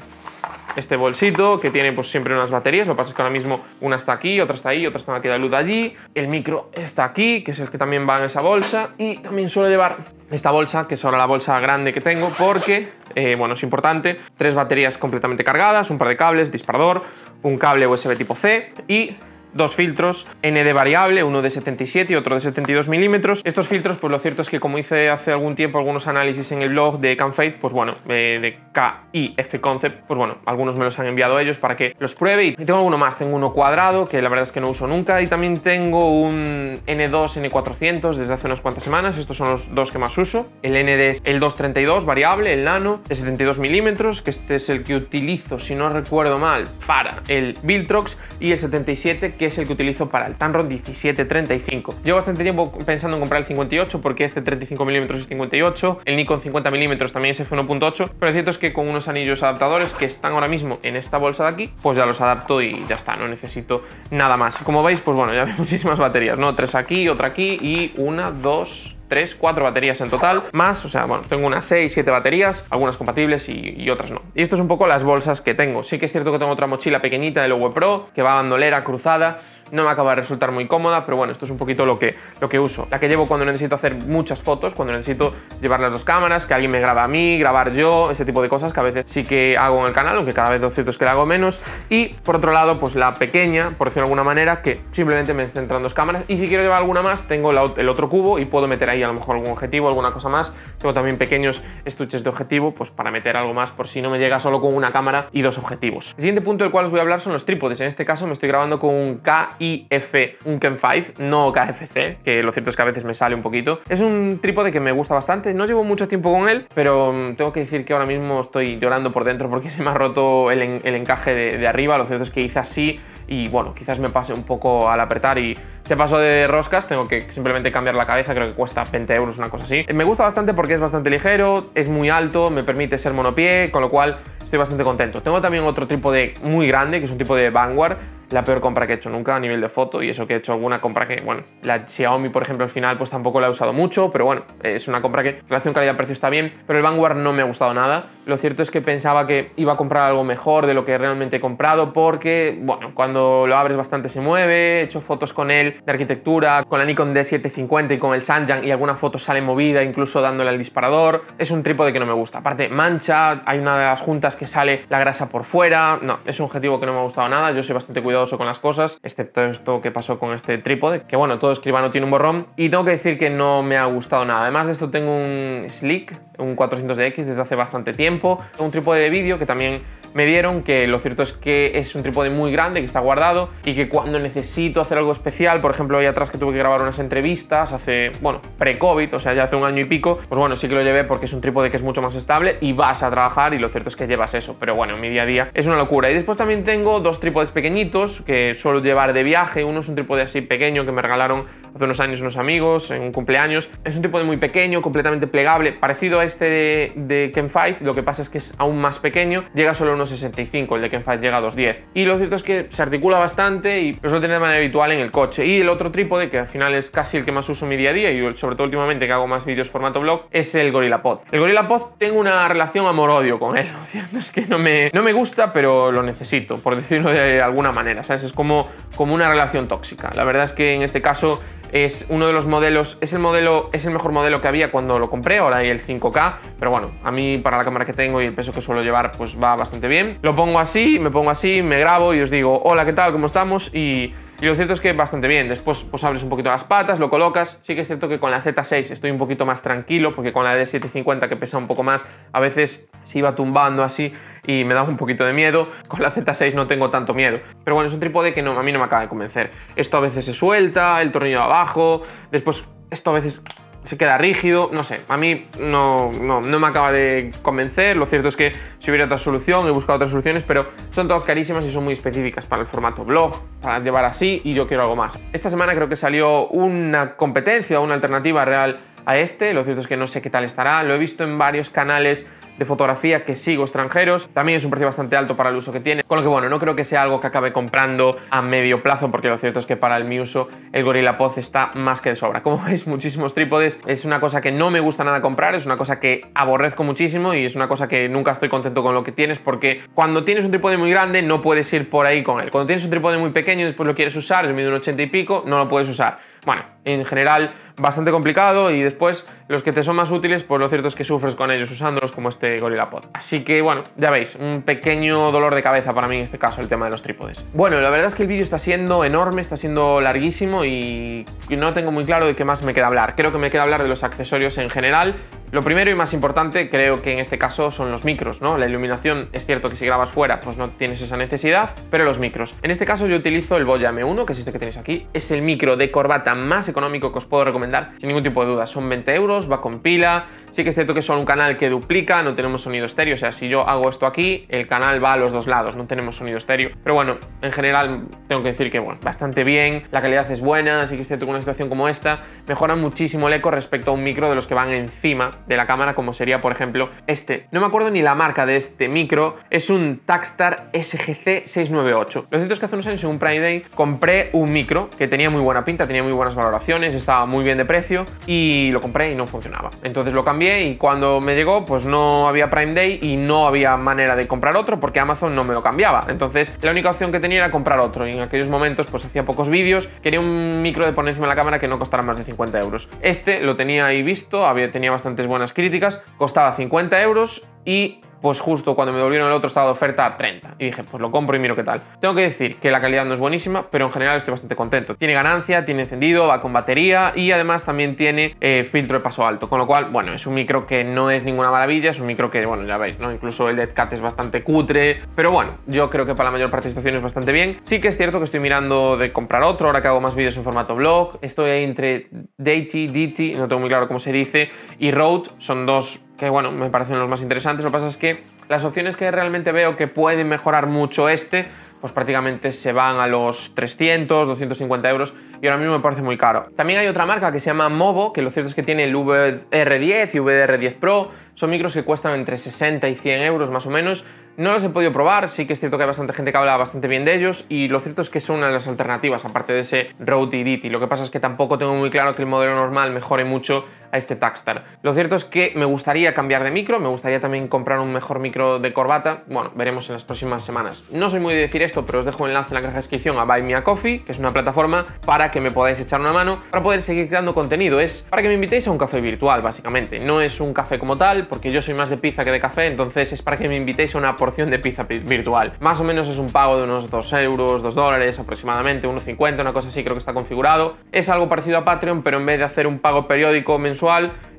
este bolsito que tiene pues siempre unas baterías. Lo que pasa es que ahora mismo una está aquí, otra está ahí, otra está en aquella luz de allí, el micro está aquí, que es el que también va en esa bolsa, y también suelo llevar esta bolsa, que es ahora la bolsa grande que tengo porque, eh, bueno, es importante. Tres baterías completamente cargadas, un par de cables, disparador, un cable U S B tipo C y dos filtros N D variable, uno de setenta y siete y otro de setenta y dos milímetros. Estos filtros, pues lo cierto es que como hice hace algún tiempo algunos análisis en el blog de K and F, pues bueno, eh, de K y F Concept, pues bueno, algunos me los han enviado ellos para que los pruebe. Y tengo alguno más, tengo uno cuadrado, que la verdad es que no uso nunca, y también tengo un N dos N cuatrocientos desde hace unas cuantas semanas. Estos son los dos que más uso. El N D es el doscientos treinta y dos variable, el nano, de setenta y dos milímetros, que este es el que utilizo, si no recuerdo mal, para el Viltrox, y el setenta y siete, que es el que utilizo para el Tamron diecisiete treinta y cinco. Llevo bastante tiempo pensando en comprar el cincuenta y ocho porque este treinta y cinco milímetros es cincuenta y ocho, el Nikon cincuenta milímetros también es f uno punto ocho, pero lo cierto es que con unos anillos adaptadores que están ahora mismo en esta bolsa de aquí, pues ya los adapto y ya está, no necesito nada más. Como veis, pues bueno, ya veis muchísimas baterías, ¿no? Tres aquí, otra aquí y una, dos... tres, cuatro baterías en total, más, o sea, bueno, tengo unas seis, siete baterías, algunas compatibles y, y otras no. Y esto es un poco las bolsas que tengo. Sí que es cierto que tengo otra mochila pequeñita de Lowe Pro, que va bandolera, cruzada, no me acaba de resultar muy cómoda, pero bueno, esto es un poquito lo que, lo que uso. La que llevo cuando necesito hacer muchas fotos, cuando necesito llevar las dos cámaras, que alguien me graba a mí, grabar yo, ese tipo de cosas que a veces sí que hago en el canal, aunque cada vez lo cierto es que la hago menos. Y por otro lado, pues la pequeña, por decirlo de alguna manera, que simplemente me centran dos cámaras, y si quiero llevar alguna más, tengo la, el otro cubo y puedo meter ahí y a lo mejor algún objetivo, alguna cosa más. Tengo también pequeños estuches de objetivo, pues para meter algo más por si no me llega solo con una cámara y dos objetivos. El siguiente punto del cual os voy a hablar son los trípodes. En este caso me estoy grabando con un K y F, un K and F, no K F C, que lo cierto es que a veces me sale un poquito. Es un trípode que me gusta bastante, no llevo mucho tiempo con él, pero tengo que decir que ahora mismo estoy llorando por dentro porque se me ha roto el, en, el encaje de, de arriba. Lo cierto es que hice así y bueno, quizás me pase un poco al apretar y se pasó de roscas, tengo que simplemente cambiar la cabeza, creo que cuesta veinte euros, una cosa así. Me gusta bastante porque es bastante ligero, es muy alto, me permite ser monopié, con lo cual estoy bastante contento. Tengo también otro trípode muy grande, que es un tipo de Vanguard, la peor compra que he hecho nunca a nivel de foto, y eso que he hecho alguna compra que, bueno, la Xiaomi, por ejemplo, al final pues tampoco la he usado mucho, pero bueno, es una compra que en relación calidad-precio está bien, pero el Vanguard no me ha gustado nada. Lo cierto es que pensaba que iba a comprar algo mejor de lo que realmente he comprado, porque, bueno, cuando lo abres bastante se mueve, he hecho fotos con él de arquitectura, con la Nikon D setecientos cincuenta y con el Sanjang, y alguna foto sale movida, incluso dándole al disparador. Es un trípode que no me gusta, aparte mancha, hay una de las juntas que sale la grasa por fuera, no, es un objetivo que no me ha gustado nada. Yo soy bastante cuidadoso con las cosas, excepto esto que pasó con este trípode, que bueno, todo escribano tiene un borrón, y tengo que decir que no me ha gustado nada. Además de esto, tengo un Slick, un cuatrocientos D X desde hace bastante tiempo, un trípode de vídeo que también me dieron, que lo cierto es que es un trípode muy grande, que está guardado, y que cuando necesito hacer algo especial, por ejemplo ahí atrás que tuve que grabar unas entrevistas hace, bueno, pre-COVID, o sea, ya hace un año y pico, pues bueno, sí que lo llevé porque es un trípode que es mucho más estable y vas a trabajar, y lo cierto es que llevas eso, pero bueno, en mi día a día es una locura. Y después también tengo dos trípodes pequeñitos que suelo llevar de viaje. Uno es un trípode así pequeño que me regalaron hace unos años unos amigos en un cumpleaños. Es un trípode muy pequeño, completamente plegable, parecido a este de, de Ken cinco, lo que pasa es que es aún más pequeño, llega solo a unos sesenta y cinco, el de Ken cinco llega a dos diez, y lo cierto es que se articula bastante y lo suelo tener de manera habitual en el coche. Y el otro trípode, que al final es casi el que más uso en mi día a día, y sobre todo últimamente que hago más vídeos formato blog, es el GorillaPod. El GorillaPod, tengo una relación amor-odio con él, lo cierto es que no me, no me gusta, pero lo necesito, por decirlo de alguna manera, ¿sabes? Es como, como una relación tóxica. La verdad es que en este caso es uno de los modelos, es el modelo, es el mejor modelo que había cuando lo compré, ahora hay el cinco K, pero bueno, a mí para la cámara que tengo y el peso que suelo llevar pues va bastante bien. Lo pongo así, me pongo así, me grabo y os digo, hola, ¿qué tal? ¿Cómo estamos? Y... Y lo cierto es que bastante bien. Después pues abres un poquito las patas, lo colocas. Sí que es cierto que con la Z seis estoy un poquito más tranquilo, porque con la D setecientos cincuenta, que pesa un poco más, a veces se iba tumbando así y me daba un poquito de miedo. Con la Z seis no tengo tanto miedo. Pero bueno, es un trípode que no, a mí no me acaba de convencer. Esto a veces se suelta, el tornillo abajo, después esto a veces se queda rígido, no sé, a mí no, no, no me acaba de convencer. Lo cierto es que si hubiera otra solución, he buscado otras soluciones, pero son todas carísimas y son muy específicas para el formato blog, para llevar así, y yo quiero algo más. Esta semana creo que salió una competencia, una alternativa real a este. Lo cierto es que no sé qué tal estará, lo he visto en varios canales de fotografía que sigo extranjeros, también es un precio bastante alto para el uso que tiene, con lo que bueno, no creo que sea algo que acabe comprando a medio plazo, porque lo cierto es que para el mi uso el GorillaPod está más que de sobra. Como veis, muchísimos trípodes, es una cosa que no me gusta nada comprar, es una cosa que aborrezco muchísimo, y es una cosa que nunca estoy contento con lo que tienes, porque cuando tienes un trípode muy grande no puedes ir por ahí con él, cuando tienes un trípode muy pequeño y después lo quieres usar, es medio de un ochenta y pico, no lo puedes usar. Bueno, en general bastante complicado, y después los que te son más útiles, pues lo cierto es que sufres con ellos usándolos, como este GorillaPod. Así que bueno, ya veis, un pequeño dolor de cabeza para mí en este caso el tema de los trípodes. Bueno, la verdad es que el vídeo está siendo enorme, está siendo larguísimo, y no tengo muy claro de qué más me queda hablar. Creo que me queda hablar de los accesorios en general. Lo primero y más importante creo que en este caso son los micros, ¿no? La iluminación, es cierto que si grabas fuera pues no tienes esa necesidad, pero los micros. En este caso yo utilizo el Boya M uno, que es este que tenéis aquí. Es el micro de corbata más económico que os puedo recomendar, sin ningún tipo de duda. Son veinte euros, va con pila. Sí que es cierto que son un canal que duplica, no tenemos sonido estéreo, o sea, si yo hago esto aquí, el canal va a los dos lados, no tenemos sonido estéreo. Pero bueno, en general tengo que decir que bueno, bastante bien, la calidad es buena. Sí que es cierto que una situación como esta mejora muchísimo el eco respecto a un micro de los que van encima de la cámara, como sería por ejemplo este. No me acuerdo ni la marca de este micro, es un Tackstar S G C seiscientos noventa y ocho. Lo cierto es que hace unos años en un Prime Day compré un micro que tenía muy buena pinta, tenía muy buenas valoraciones, estaba muy bien de precio, y lo compré y no funcionaba. Entonces lo cambié, y cuando me llegó pues no había Prime Day y no había manera de comprar otro porque Amazon no me lo cambiaba. Entonces la única opción que tenía era comprar otro, y en aquellos momentos pues hacía pocos vídeos, quería un micro de poner encima de la cámara que no costara más de cincuenta euros. Este lo tenía ahí visto, había, tenía bastantes buenas críticas, costaba cincuenta euros, y pues justo cuando me devolvieron el otro estaba de oferta a treinta, y dije pues lo compro y miro qué tal. Tengo que decir que la calidad no es buenísima, pero en general estoy bastante contento. Tiene ganancia, tiene encendido, va con batería, y además también tiene eh, filtro de paso alto, con lo cual bueno, es un micro que no es ninguna maravilla, es un micro que bueno, ya veis, ¿no? Incluso el deadcat es bastante cutre, pero bueno, yo creo que para la mayor participación es bastante bien. Sí que es cierto que estoy mirando de comprar otro ahora que hago más vídeos en formato blog. Estoy ahí entre Deity, Deity, no tengo muy claro cómo se dice, y Rode, son dos que bueno, me parecen los más interesantes. Lo que pasa es que las opciones que realmente veo que pueden mejorar mucho este, pues prácticamente se van a los trescientos, doscientos cincuenta euros, y ahora mismo me parece muy caro. También hay otra marca que se llama Movo, que lo cierto es que tiene el V R diez y V R diez Pro, son micros que cuestan entre sesenta y cien euros más o menos. No los he podido probar, sí que es cierto que hay bastante gente que habla bastante bien de ellos y lo cierto es que son una de las alternativas, aparte de ese Rode y Deity. Lo que pasa es que tampoco tengo muy claro que el modelo normal mejore mucho a este Tackstar. Lo cierto es que me gustaría cambiar de micro, me gustaría también comprar un mejor micro de corbata. Bueno, veremos en las próximas semanas. No soy muy de decir esto, pero os dejo un enlace en la caja de descripción a Buy Me a Coffee, que es una plataforma para que me podáis echar una mano para poder seguir creando contenido. Es para que me invitéis a un café virtual, básicamente. No es un café como tal, porque yo soy más de pizza que de café, entonces es para que me invitéis a una porción de pizza virtual. Más o menos es un pago de unos dos euros, dos dólares aproximadamente, uno cincuenta, una cosa así creo que está configurado. Es algo parecido a Patreon, pero en vez de hacer un pago periódico mensual,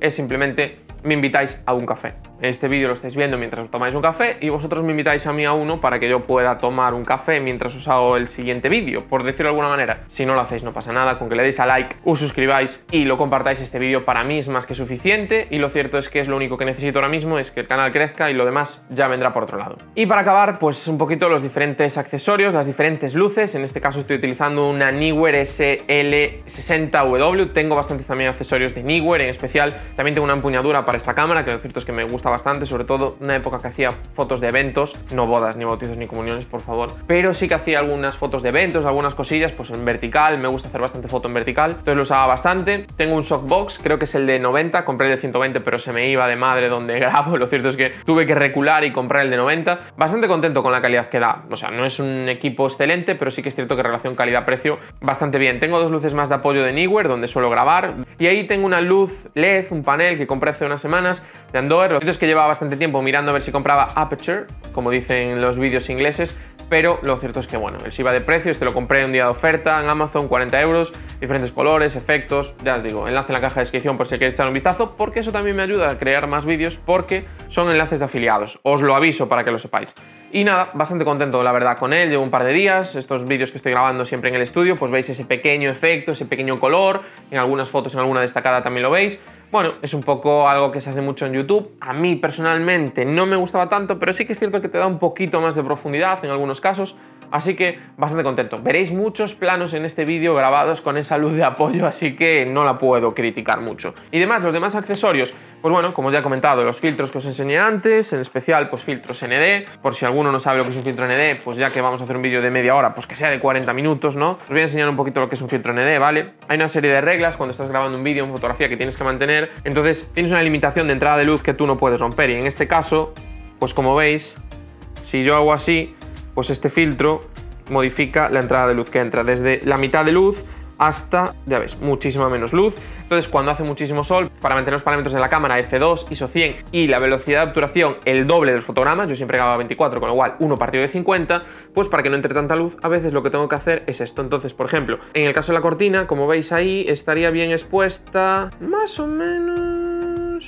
es simplemente me invitáis a un café. Este vídeo lo estáis viendo mientras os tomáis un café y vosotros me invitáis a mí a uno para que yo pueda tomar un café mientras os hago el siguiente vídeo, por decirlo de alguna manera. Si no lo hacéis no pasa nada, con que le deis a like, os suscribáis y lo compartáis, este vídeo para mí es más que suficiente y lo cierto es que es lo único que necesito ahora mismo, es que el canal crezca y lo demás ya vendrá por otro lado. Y para acabar, pues un poquito los diferentes accesorios, las diferentes luces. En este caso estoy utilizando una Neewer S L sesenta W, tengo bastantes también accesorios de Neewer, en especial también tengo una empuñadura para esta cámara, que lo cierto es que me gusta bastante, sobre todo una época que hacía fotos de eventos, no bodas, ni bautizos, ni comuniones, por favor, pero sí que hacía algunas fotos de eventos, algunas cosillas, pues en vertical, me gusta hacer bastante foto en vertical, entonces lo usaba bastante. Tengo un softbox, creo que es el de noventa, compré el de ciento veinte, pero se me iba de madre donde grabo, lo cierto es que tuve que recular y comprar el de noventa, bastante contento con la calidad que da, o sea, no es un equipo excelente, pero sí que es cierto que relación calidad-precio, bastante bien. Tengo dos luces más de apoyo de Neewer, donde suelo grabar, y ahí tengo una luz L E D, un panel que compré hace unas semanas, de Andoer. Lo cierto es que llevaba bastante tiempo mirando a ver si compraba aperture, como dicen los vídeos ingleses, pero lo cierto es que bueno, el se iba de precio, este lo compré un día de oferta en Amazon, cuarenta euros, diferentes colores, efectos, ya os digo, enlace en la caja de descripción por si queréis echar un vistazo, porque eso también me ayuda a crear más vídeos, porque son enlaces de afiliados, os lo aviso para que lo sepáis. Y nada, bastante contento la verdad con él, llevo un par de días, estos vídeos que estoy grabando siempre en el estudio, pues veis ese pequeño efecto, ese pequeño color, en algunas fotos, en alguna destacada también lo veis. Bueno, es un poco algo que se hace mucho en YouTube, a mí personalmente no me gustaba tanto, pero sí que es cierto que te da un poquito más de profundidad en algunos casos, así que bastante contento. Veréis muchos planos en este vídeo grabados con esa luz de apoyo, así que no la puedo criticar mucho. Y demás, los demás accesorios, pues bueno, como ya he comentado, los filtros que os enseñé antes, en especial pues filtros N D, por si alguno no sabe lo que es un filtro N D, pues ya que vamos a hacer un vídeo de media hora, pues que sea de cuarenta minutos, ¿no? Os voy a enseñar un poquito lo que es un filtro N D, ¿vale? Hay una serie de reglas cuando estás grabando un vídeo, una fotografía que tienes que mantener, entonces tienes una limitación de entrada de luz que tú no puedes romper y en este caso, pues como veis, si yo hago así, pues este filtro modifica la entrada de luz que entra desde la mitad de luz hasta, ya ves, muchísima menos luz. Entonces cuando hace muchísimo sol, para mantener los parámetros de la cámara F dos, I S O cien y la velocidad de obturación el doble de los fotogramas, yo siempre grababa veinticuatro, con lo cual uno partido de cincuenta, pues para que no entre tanta luz a veces lo que tengo que hacer es esto. Entonces, por ejemplo, en el caso de la cortina, como veis ahí, estaría bien expuesta más o menos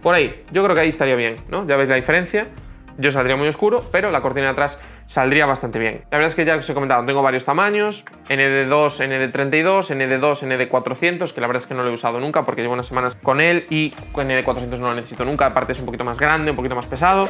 por ahí, yo creo que ahí estaría bien, ¿no? Ya veis la diferencia. Yo saldría muy oscuro, pero la cortina de atrás saldría bastante bien. La verdad es que ya os he comentado, tengo varios tamaños, N D dos, N D treinta y dos, N D dos, N D cuatrocientos, que la verdad es que no lo he usado nunca porque llevo unas semanas con él y N D cuatrocientos no lo necesito nunca, aparte es un poquito más grande, un poquito más pesado.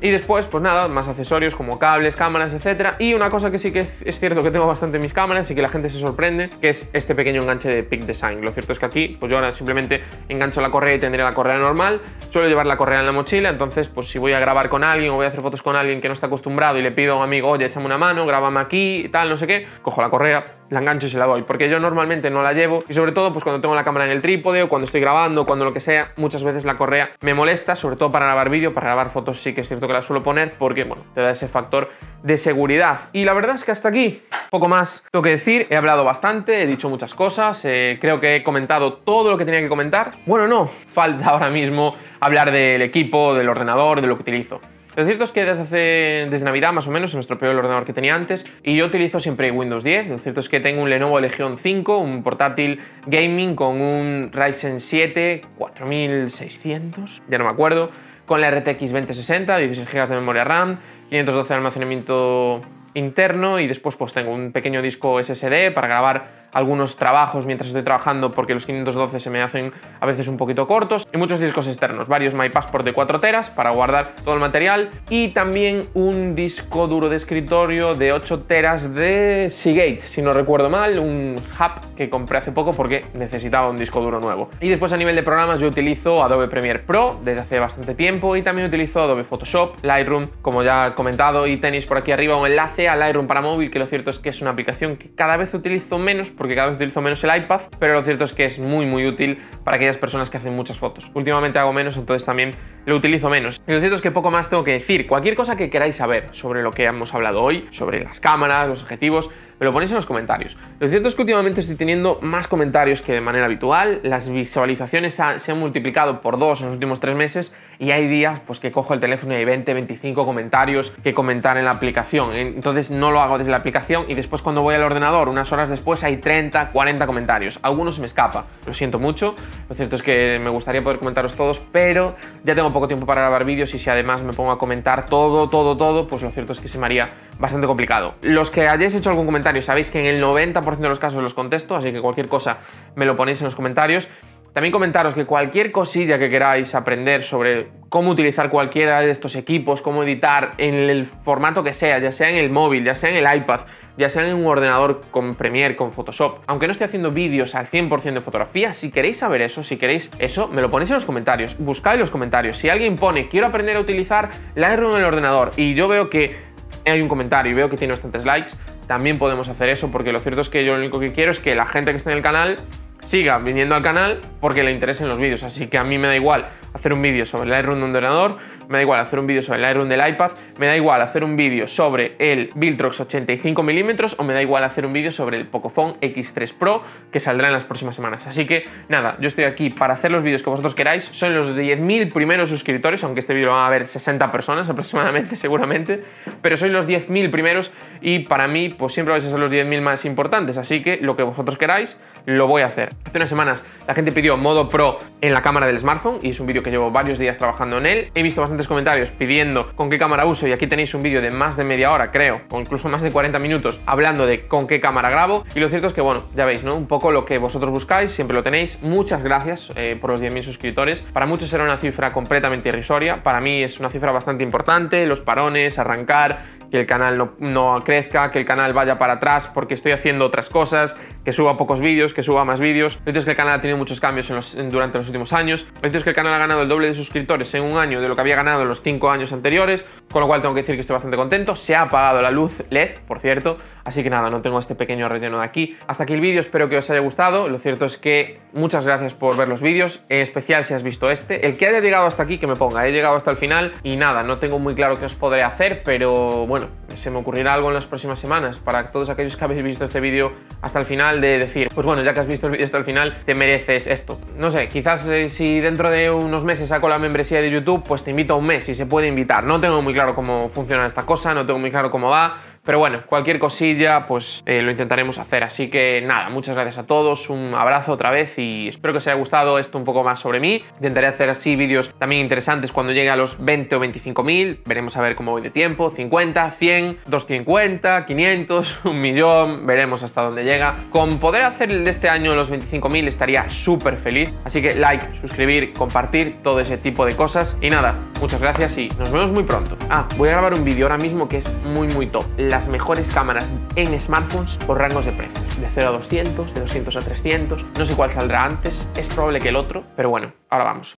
Y después, pues nada, más accesorios como cables, cámaras, etcétera. Y una cosa que sí que es cierto que tengo bastante en mis cámaras y que la gente se sorprende, que es este pequeño enganche de Peak Design. Lo cierto es que aquí, pues yo ahora simplemente engancho la correa y tendré la correa normal. Suelo llevar la correa en la mochila, entonces pues si voy a grabar con alguien o voy a hacer fotos con alguien que no está acostumbrado y le pido a un amigo, oye, échame una mano, grábame aquí y tal, no sé qué, cojo la correa, la engancho y se la doy, porque yo normalmente no la llevo y sobre todo pues cuando tengo la cámara en el trípode o cuando estoy grabando, cuando lo que sea, muchas veces la correa me molesta, sobre todo para grabar vídeo, para grabar fotos sí que es cierto que la suelo poner porque, bueno, te da ese factor de seguridad. Y la verdad es que hasta aquí poco más tengo que decir, he hablado bastante, he dicho muchas cosas, eh, creo que he comentado todo lo que tenía que comentar. Bueno, no, falta ahora mismo hablar del equipo, del ordenador, de lo que utilizo. Lo cierto es que desde, hace, desde Navidad más o menos se me estropeó el ordenador que tenía antes y yo utilizo siempre Windows diez. Lo cierto es que tengo un Lenovo Legion cinco, un portátil gaming con un Ryzen siete cuatro mil seiscientos, ya no me acuerdo, con la R T X veinte sesenta, dieciséis gigas de memoria RAM, quinientos doce de almacenamiento interno y después pues tengo un pequeño disco S S D para grabar algunos trabajos mientras estoy trabajando porque los quinientos doce se me hacen a veces un poquito cortos, y muchos discos externos, varios MyPassport de cuatro teras para guardar todo el material, y también un disco duro de escritorio de ocho teras de Seagate, si no recuerdo mal, un hub que compré hace poco porque necesitaba un disco duro nuevo. Y después, a nivel de programas, yo utilizo Adobe Premiere Pro desde hace bastante tiempo, y también utilizo Adobe Photoshop, Lightroom, como ya he comentado, y tenéis por aquí arriba un enlace a Lightroom para móvil, que lo cierto es que es una aplicación que cada vez utilizo menos porque cada vez utilizo menos el iPad, pero lo cierto es que es muy muy útil para aquellas personas que hacen muchas fotos. Últimamente hago menos, entonces también lo utilizo menos. Y lo cierto es que poco más tengo que decir. Cualquier cosa que queráis saber sobre lo que hemos hablado hoy, sobre las cámaras, los objetivos, me lo ponéis en los comentarios. Lo cierto es que últimamente estoy teniendo más comentarios que de manera habitual. Las visualizaciones ha, se han multiplicado por dos en los últimos tres meses, y hay días pues que cojo el teléfono y hay veinte, veinticinco comentarios que comentar en la aplicación. Entonces no lo hago desde la aplicación, y después cuando voy al ordenador unas horas después hay treinta, cuarenta comentarios. Algunos se me escapa, lo siento mucho. Lo cierto es que me gustaría poder comentaros todos, pero ya tengo poco tiempo para grabar vídeos, y si además me pongo a comentar todo, todo, todo, pues lo cierto es que se me haría bastante complicado. Los que hayáis hecho algún comentario, sabéis que en el noventa por ciento de los casos los contesto, así que cualquier cosa me lo ponéis en los comentarios. También comentaros que cualquier cosilla que queráis aprender sobre cómo utilizar cualquiera de estos equipos, cómo editar en el formato que sea, ya sea en el móvil, ya sea en el iPad, ya sea en un ordenador con Premiere, con Photoshop. Aunque no esté haciendo vídeos al cien por ciento de fotografía, si queréis saber eso, si queréis eso, me lo ponéis en los comentarios. Buscad en los comentarios. Si alguien pone, quiero aprender a utilizar Lightroom en el ordenador, y yo veo que hay un comentario y veo que tiene bastantes likes, también podemos hacer eso, porque lo cierto es que yo lo único que quiero es que la gente que esté en el canal siga viniendo al canal porque le interesen los vídeos. Así que a mí me da igual hacer un vídeo sobre el Lightroom de un ordenador, me da igual hacer un vídeo sobre el Lightroom del iPad, me da igual hacer un vídeo sobre el Viltrox ochenta y cinco milímetros, o me da igual hacer un vídeo sobre el Pocophone X tres Pro, que saldrá en las próximas semanas. Así que nada, yo estoy aquí para hacer los vídeos que vosotros queráis. Son los diez mil primeros suscriptores, aunque este vídeo lo van a ver sesenta personas aproximadamente, seguramente, pero sois los diez mil primeros, y para mí pues siempre vais a ser los diez mil más importantes, así que lo que vosotros queráis lo voy a hacer. Hace unas semanas la gente pidió modo pro en la cámara del smartphone, y es un vídeo que llevo varios días trabajando en él. He visto bastantes comentarios pidiendo con qué cámara uso, y aquí tenéis un vídeo de más de media hora, creo, o incluso más de cuarenta minutos, hablando de con qué cámara grabo. Y lo cierto es que, bueno, ya veis, ¿no? Un poco lo que vosotros buscáis, siempre lo tenéis. Muchas gracias eh, por los diez mil suscriptores. Para muchos será una cifra completamente irrisoria, para mí es una cifra bastante importante. Los parones, arrancar, que el canal no, no crezca, que el canal vaya para atrás porque estoy haciendo otras cosas, que suba pocos vídeos, que suba más vídeos. Lo cierto es que el canal ha tenido muchos cambios en los, en, durante los últimos años. Lo cierto es que el canal ha ganado el doble de suscriptores en un año de lo que había ganado en los cinco años anteriores, con lo cual tengo que decir que estoy bastante contento. Se ha apagado la luz L E D, por cierto, así que nada, no tengo este pequeño relleno de aquí. Hasta aquí el vídeo, espero que os haya gustado. Lo cierto es que muchas gracias por ver los vídeos, en especial si has visto este. El que haya llegado hasta aquí, que me ponga, he llegado hasta el final. Y nada, no tengo muy claro qué os podré hacer, pero bueno, se me ocurrirá algo en las próximas semanas para todos aquellos que habéis visto este vídeo hasta el final, de decir, pues bueno, ya que has visto el vídeo hasta el final, te mereces esto. No sé, quizás eh, si dentro de unos meses saco la membresía de YouTube, pues te invito a un mes, si se puede invitar. No tengo muy claro cómo funciona esta cosa, no tengo muy claro cómo va, pero bueno, cualquier cosilla pues eh, lo intentaremos hacer. Así que nada, muchas gracias a todos, un abrazo otra vez, y espero que os haya gustado esto un poco más sobre mí. Intentaré hacer así vídeos también interesantes cuando llegue a los veinte o veinticinco mil, veremos a ver cómo voy de tiempo, cincuenta, cien, doscientos cincuenta, quinientos, un millón, veremos hasta dónde llega. Con poder hacer de este año los veinticinco mil estaría súper feliz, así que like, suscribir, compartir, todo ese tipo de cosas. Y nada, muchas gracias y nos vemos muy pronto. Ah, voy a grabar un vídeo ahora mismo que es muy muy top, las mejores cámaras en smartphones por rangos de precios, de cero a doscientos, de doscientos a trescientos, no sé cuál saldrá antes, es probable que el otro, pero bueno, ahora vamos.